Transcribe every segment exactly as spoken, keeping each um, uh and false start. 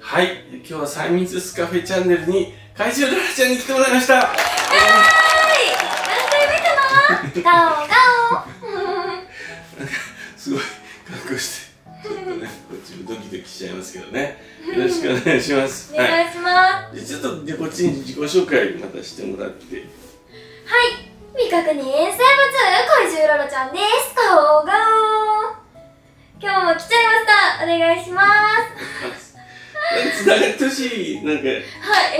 はい、今日は催眠術カフェチャンネルに怪獣ララちゃんに来てもらいました。イエーイ、何回見たの？ガオガオすごい格好してちょっとね、こっちもドキドキしちゃいますけどね、よろしくお願いします。お願いします、はい、ちょっとでこっちに自己紹介またしてもらって。はい、未確認生物怪獣ララちゃんです。ガオガオ、今日も来ちゃいました。お願いします。つながってほしい、なんか。はい、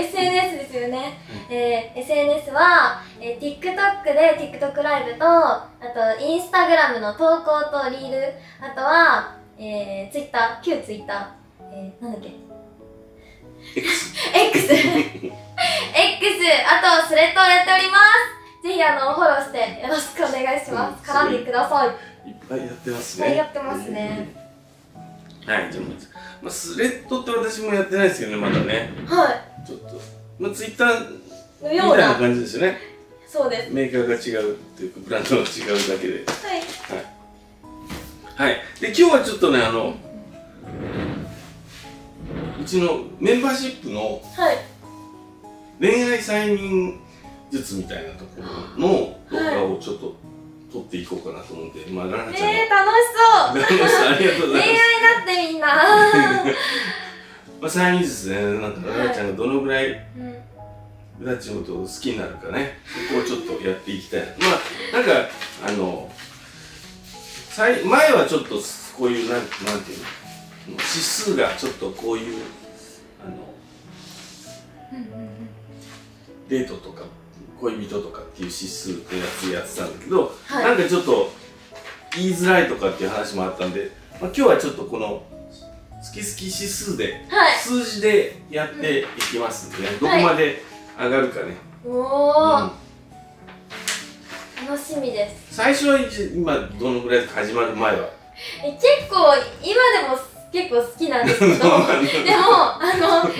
エスエヌエス ですよね。えー、エスエヌエス は、えー、TikTok で TikTok ライブと、あと Instagram の投稿とリール、あとは、えー、Twitter、旧 Twitter、えー、なんだっけ X、 X、 X、 あとスレッドをやっております。ぜひあのフォローしてよろしくお願いします。絡んでください。いっぱいやってますね。いっぱいやってますね。はい、じゃあ、まあ、スレッドって私もやってないですけどね、まだね。はい。ちょっと、まあ、ツイッターみたいな感じですよね。そうです。メーカーが違うっていうか、ブランドが違うだけで。はい。はい。はい。で、今日はちょっとね、あの、うちのメンバーシップの恋愛催眠術みたいなところの動画をちょっと撮っていこうかなと思うんで、まあ、ララちゃん。ええ、楽しそう。楽しそう、ありがとうございます。恋愛だってみんな。まあ、催眠術ね、なんかララちゃんがどのぐらい。ブラッチのことを好きになるかね、そこをちょっとやっていきたい。まあ、なんか、あの。さい、前はちょっと、こういう、なん、なんていうの。指数がちょっとこういう。あの。デートとか。恋人とかっていう指数ってやつやってたんだけど、はい、なんかちょっと言いづらいとかっていう話もあったんで、まあ、今日はちょっとこの好き好き指数で、はい、数字でやっていきますんで、ね、うん、どこまで上がるかね。はい、おお、うん、楽しみです。最初は今どのぐらい始まる前はえ結構今でも結構好きなんですけどでもあの催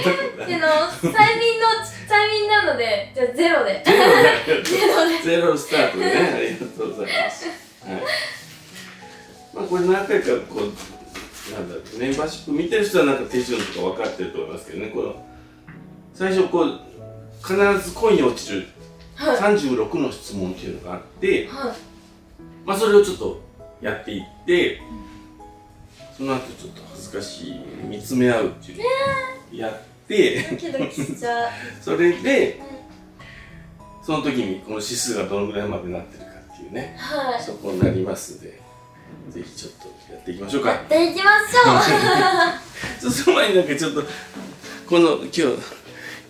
眠の催眠なので、じゃあゼロでゼロスタートでね、ありがとうございます。はい、まあこれ何回かこうなんだろう、メンバーシップ見てる人はなんか手順とか分かってると思いますけどね、この最初こう必ず恋に落ちるさんじゅうろくの質問っていうのがあって、はい、まあそれをちょっとやっていって。その後ちょっと恥ずかしい見つめ合うっていうのをやってそれで、うん、その時にこの指数がどのぐらいまでなってるかっていうね、はい、そこになりますので、ぜひちょっとやっていきましょうか。やっていきましょう。その前になんかちょっとこの今日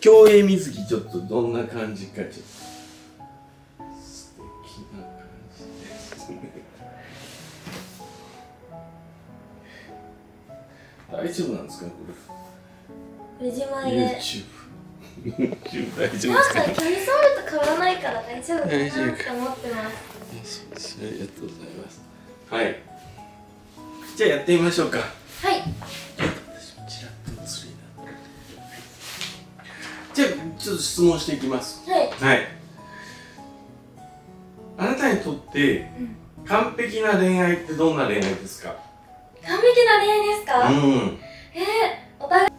競泳水着ちょっとどんな感じかちょっと素敵な感じですね。大丈夫なんですかこれ。これ自前で。YouTube。YouTube 大丈夫ですか。なんかキャミソールと変わらないから大丈夫かなって思ってます。ありがとうございます。はい。じゃあやってみましょうか。はい。私もちらっとつるいな。じゃあちょっと質問していきます。はい。はい。あなたにとって完璧な恋愛ってどんな恋愛ですか。完璧な恋愛ですか？うん、えー、お互い、は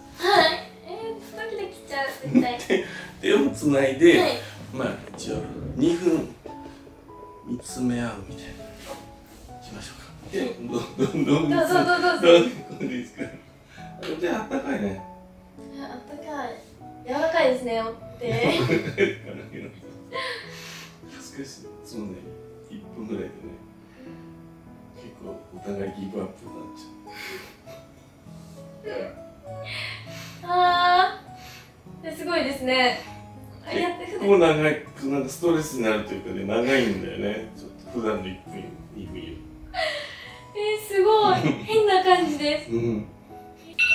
い、えー、ドキドキしちゃう、絶対。手をつないで、はい、まあ、一応、にふん見つめ合うみたいな。しましょうか。え、どんどんどんどん。どうぞどうぞどうぞ。どうですか？手あったかいね。あったかい。柔らかいですね、おって。恥ずかしい。そうね、いっぷんぐらいでね。お互いギブアップになっちゃう。ああ、すごいですね。結構長い、なんかストレスになるというかね、長いんだよね。ちょっと普段の一分二分。えー、すごい変な感じです。うん、あ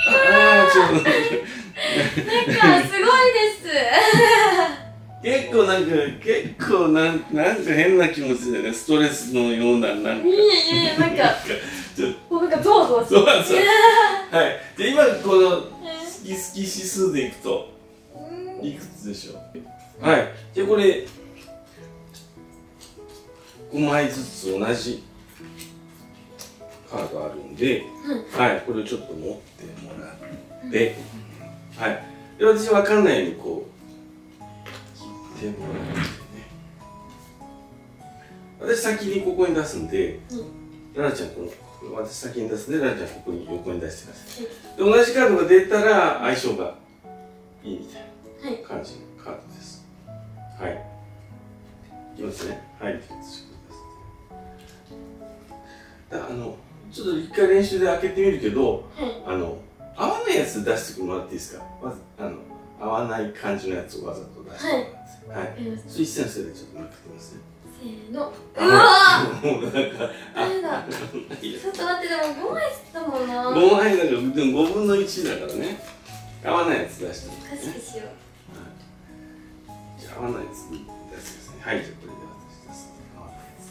あ、ちょっとなんかすごいです。結構なんか、結構なんか変な気持ちでね、ストレスのような、なんか。いやいや、なんか、ちょっと。なんか、ゾワゾワする。はい。じゃあ今、この、好き好き指数でいくと、いくつでしょう。はい。じゃあこれ、ごまいずつ同じカードあるんで、はい、これをちょっと持ってもらって、はい、で私分かんないようにこう切ってもらってね、私先にここに出すんで、ラナちゃんこの私先に出すんでラナちゃんここに横に出してください。で同じカードが出たら相性がいいみたいな感じのカードです。はい。いきますね。はい。だあのちょっと一回練習で開けてみるけど、はい、あの合わないやつ出してもらっていいですか。まずあの合わない感じのやつをわざと出してもらって。はい。はい。それ一斉のせいでちょっとなくてますね。せーの。うわー。もうなんか。あれだ。ちょっと待ってでもごまいだもんな。ごまいなんかでもごぶんのいちだからね。合わないやつ出してもらって、ね。確かしよう。はい、じゃあ合わないやつに出してください。はい。じゃあこれで私出す。合わないやつ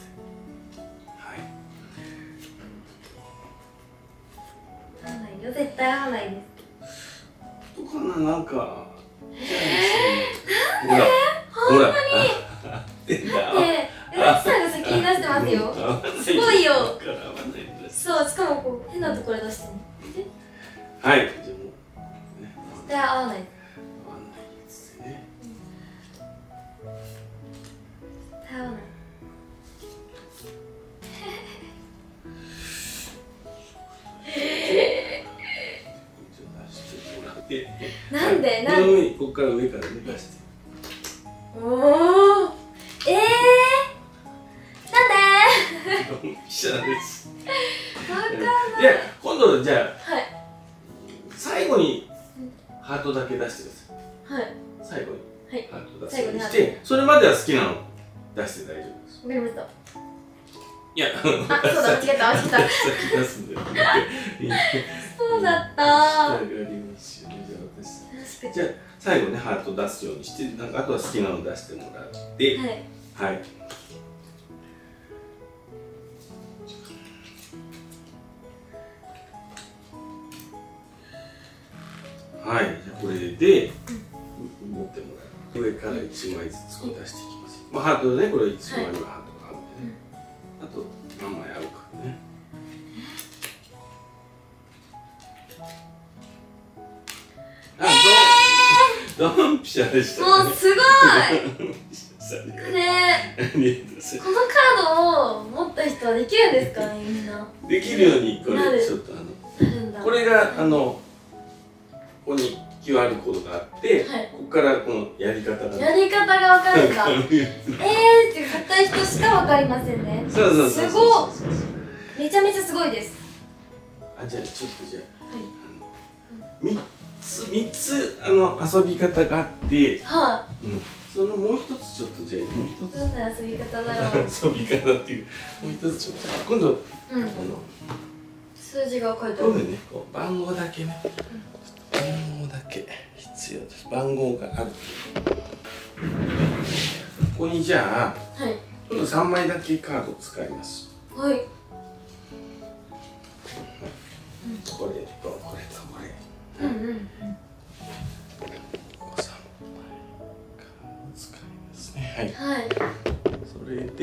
で。絶対合わないです。どうかな、なんか。えー、なんで？ほんまに。絶対合わない。で、ラッキーさんが先に出してますよ。すごいよ。そう、しかもこう変なところ出しても。はい。絶対合わない。合わないですね。絶対合わない。なんで、なんで、この上に、ここから上から出して。おお、ええー、なんで。飛車です。わかんない。いや、今度じゃあ、はい、最後にハートだけ出してください。はい。最後に、はい、ハート出してください。して、それまでは好きなの出して大丈夫です。わかりました。いや、あ、そうだ、間違えた、間違えた。先出すんだよ。そうだった。じゃあ最後ねハート出すようにして、なんかあとは好きなの出してもらって、はい。はい。はい。じゃあこれで、うん、持ってもらう。上からいちまいずつ出していきます。まあハートね、これいちまいはハートがあるんでね。はい、あと何枚あるかね。ドンピシャでしたね。もうすごい。ねえ。このカードを持った人はできるんですかね、みんな。できるようにこれちょっとあのこれがあのここに キューアール コードがあって、ここからこのやり方がやり方がわかるんだ。ええって買った人しかわかりませんね。そうそうそう。すごい。めちゃめちゃすごいです。あ、じゃあちょっとじゃあみ。みっつあの遊び方があって、はい、うん、そのもう一つちょっとじゃあもう一つどんな遊び方だろう遊び方っていうもう一つちょっと今度、うん、あの数字が書いてある今度ねこう番号だけね、うん、番号だけ必要です番号があるここにじゃあ、はい、今度さんまいだけカードを使いますはい、うん、これとこれとこれうんうんうん。お三枚使いますね。はい。はい、それで。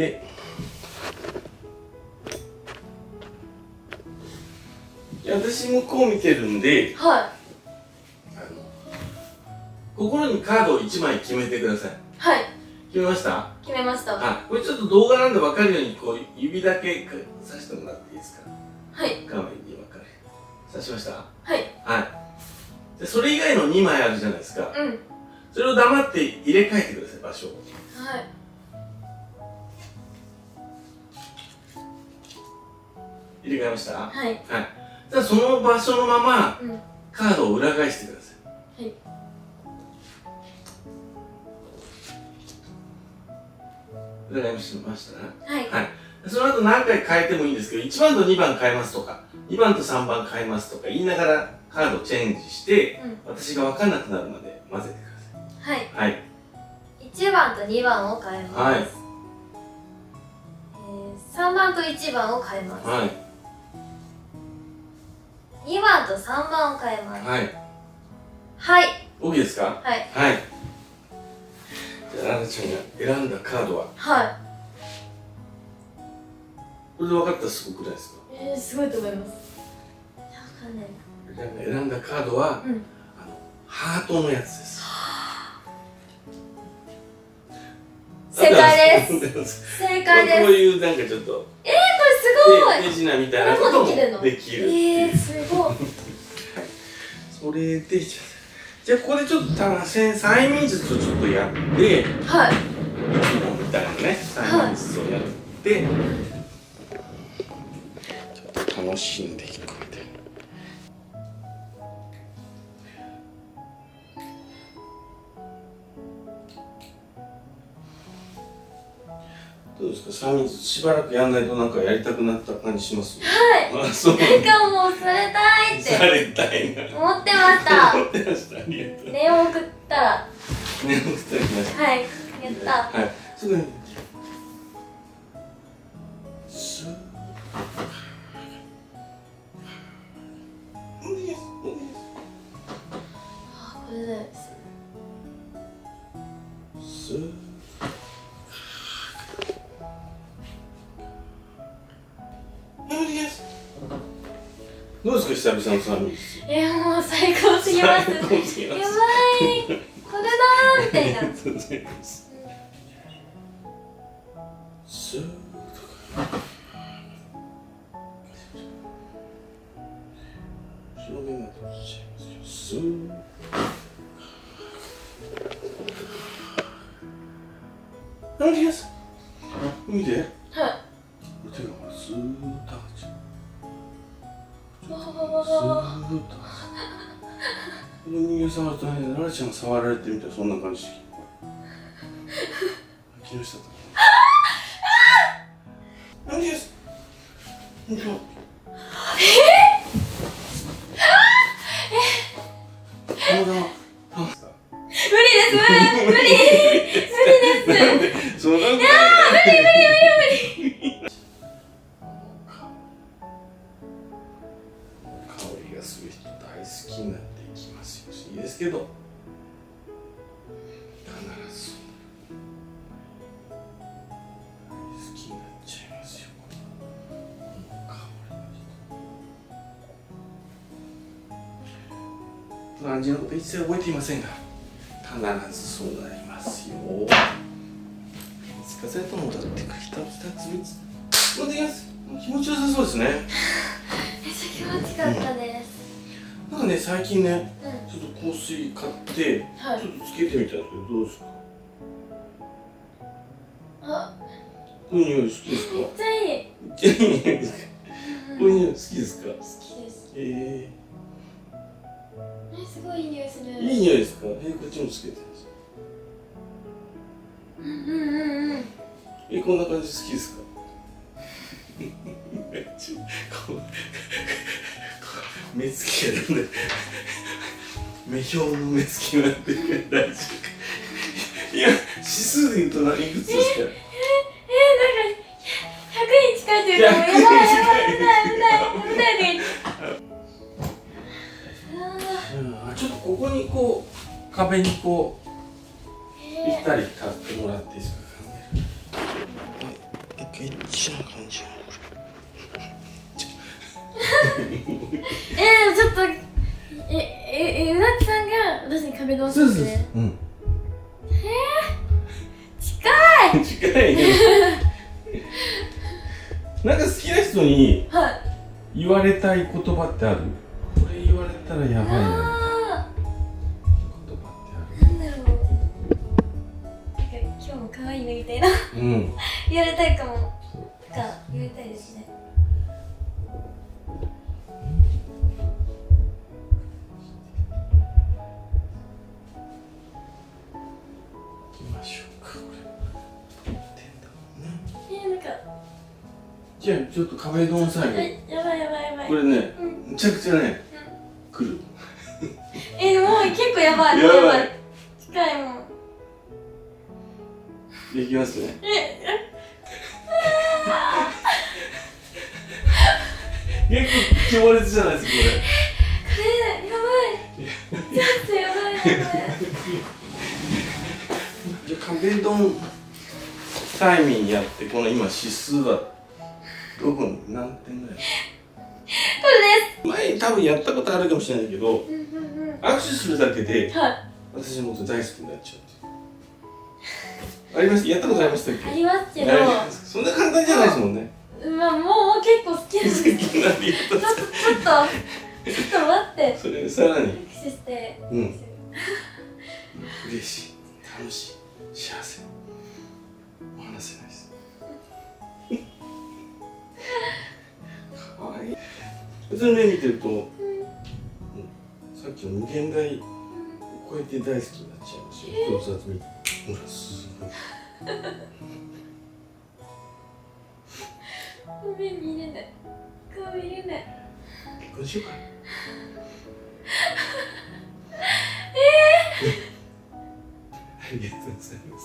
いや、私向こう見てるんで。はい。あの。心にカードを一枚決めてください。はい。決めました。決めました。あ、これちょっと動画なんでわかるように、こう指だけさしてもらっていいですか。はい。画面にわかる。さしました。はい。はい。それ以外のにまいあるじゃないですか、うん、それを黙って入れ替えてください場所をはい入れ替えましたはい、はい、じゃあその場所のまま、うん、カードを裏返してくださいはい裏返しましたねはい、はい、その後何回変えてもいいんですけどいちばんとにばん変えますとかにばんとさんばん変えますとか言いながらカードをチェンジして、うん、私が分かんなくなるまで混ぜてください。はい。はい。一番と二番を変えます。はい。三番と一番を変えます。はい。二番と三番を変えます。はい。はい。OKですか？はい。はい。じゃあ、ラナちゃんが選んだカードは。はい。これで分かったらすごくないですか？ええー、すごいと思います。なんかね、選んだカードは、うん、あのハートのやつです。正解です。正解です。こういうなんかちょっとえー、これすごい手品みたいなこともできる。えー、すごい。それでじゃあ、じゃあここでちょっと催眠術をちょっとやって、はい、みたいなね、催眠術をやって、はい、ちょっと楽しんでいくみたいな。どうですか、催眠術しばらくやんないとなんかやりたくなった感じします。はい。あ、そう。なんかもうされたいって。されたいな。思ってました。思ってました。ありがとう。念を送ったら。念を送ってきました。はい。やった。はい。すぐに。す。あ、これです。す。どうですか、久々の催眠術。いや、もう最高すぎます。やばい、これだーみたいな。すーとか表現がとっちゃいますよ。すーあります。見て、はい、手がこれすーっと上がっちゃう。人間触るとね、ララちゃん触られてみたいな、そんな感じ。木下と。ああ。何です。ええ。ああ。え。無理です。無理。無理。無理です。いや、無理無理無理無理。する人大好きになっていきますよ。いいですけど必ず大好きになっちゃいますよ。この暗示のこと一切覚えていませんが必ずそうなりますよ。つかせともだってかひたひたつみつ持ってきます。気持ちよさそうですね。めっちゃ気持ちよかったです。なんかね、最近ね、うん、ちょっと香水買って、はい、ちょっとつけてみたんですけど、どうですか。あ、こういう匂い好きですか。めっちゃいい。めっちゃいい匂いですか。こういう匂い好きですか。好きです。ええー。ね、すごいいい匂いする。いい匂いですか。えー、こっちもつけてます。うんうんうんうん。えー、こんな感じ好きですか。めっちゃこう。目つきがなんで目標の目つきなんていうか大丈夫。いや、指数で言うと何いくつですか。ええ、え、なんかひゃくにん近いというか、もうやばいやばいやばいやばいやばいやばいやばい。ちょっとここにこう壁にこうぴったり立ってもらっていいですか。なんかエッチな感じ。え、ちょっと、え、え、え、うなきさんが私に壁ドンしてるんですね。うん。えー、近い。近い。なんか好きな人に言われたい言葉ってある？これ言われたらやばいな。言葉ってある？なんだろう。なんか今日も可愛いのみたいな。うん。言われたいかも。とか言われたいですね。じゃあちょっと壁ドン最後。やばいやばいやばい。これね、めちゃくちゃね、来る。え、もう結構やばい。やばい。近いもん。できますね。え、結構強烈じゃないですかこれ。これやばい。ちょっとやばいやばい。じゃあ壁ドン催眠やってこの今指数は。どこに何点ぐらい。多分やったことあるかもしれないけど、握手するだけで、はい、私のこと大好きになっちゃうっていうありました。やったことありましたっけ？ありますけど、そんな簡単じゃないですもんね。まあもう結構好きなんですけど、ちょっとちょっとちょっと待って。それさらに握手して、うん、嬉しい、楽しい、幸せ、お話せないです。可愛い。普通の目見てると、うん、さっきの無限大を超えて大好きになっちゃいますよ。この二つ見て、ほらすごい。目見れない。顔見れない。結婚しようか。ええー。ありがとうございます。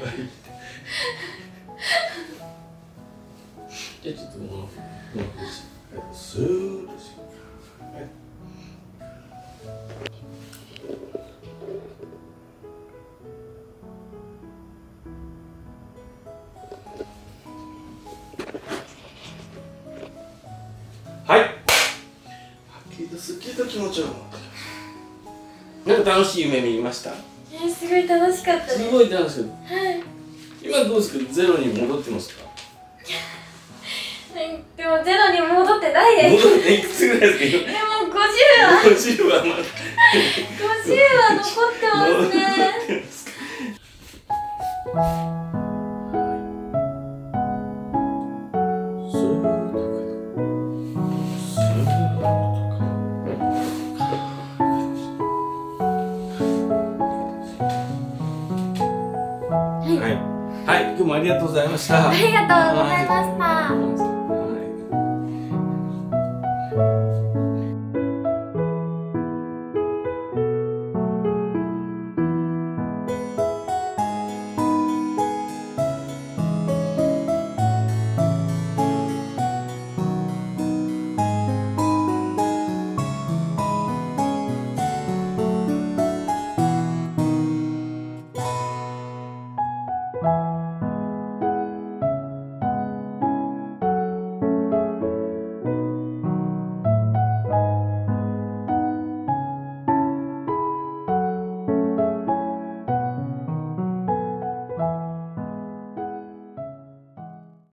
可愛い。じゃあちょっともう、すーっとしよう。はい。はい。はっきりとすっきりと気持ちを持ってる。なんか楽しい夢見ました？え、すごい楽しかったです。すごい楽しかった。はい。今どうですか？ゼロに戻ってますか？でもゼロに戻ってないです。戻っていくつぐらいですか？でもごじゅうは。ごじゅうはまだ。ごじゅうは残ってますね。はい、今日もありがとうございました。ありがとうございました。